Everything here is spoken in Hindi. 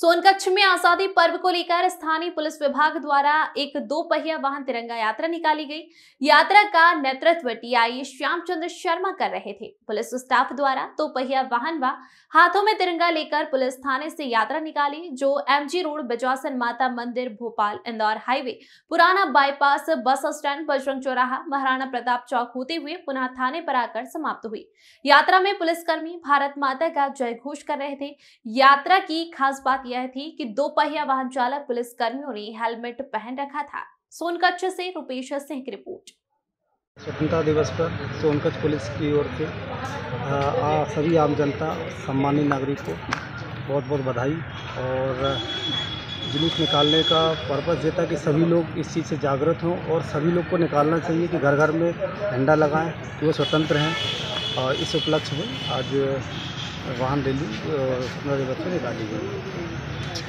सोनकच्छ में आजादी पर्व को लेकर स्थानीय पुलिस विभाग द्वारा एक दो पहिया वाहन तिरंगा यात्रा निकाली गई। यात्रा का नेतृत्व टीआई श्यामचंद्र शर्मा कर रहे थे। पुलिस स्टाफ द्वारा दो पहिया वाहन व हाथों में तिरंगा लेकर पुलिस थाने से यात्रा निकाली, जो एमजी रोड, बेजवासन माता मंदिर, भोपाल इंदौर हाईवे, पुराना बाईपास, बस स्टैंड, बजरंग चौराहा, महाराणा प्रताप चौक होते हुए पुनः थाने पर आकर समाप्त हुई। यात्रा में पुलिसकर्मी भारत माता का जयघोष कर रहे थे। यात्रा की खास बात यह थी कि दो पहिया वाहन चालक पुलिस कर्मियों ने हेलमेट पहन रखा था। सोनकच्छ से रुपेश सिंह की रिपोर्ट। स्वतंत्रता दिवस पर सोनकच्छ पुलिस की ओर से सभी आम जनता, सम्मानित नागरिक को बहुत बहुत बधाई। और जुलूस निकालने का पर्पज़ ये था कि सभी लोग इस चीज़ से जागरूक हों और सभी लोग को निकालना चाहिए कि घर घर में झंडा लगाएँ, वो स्वतंत्र हैं। और इस उपलक्ष्य में आज वाहन रैली स्वतंत्रता दिवस पर निकाली गई।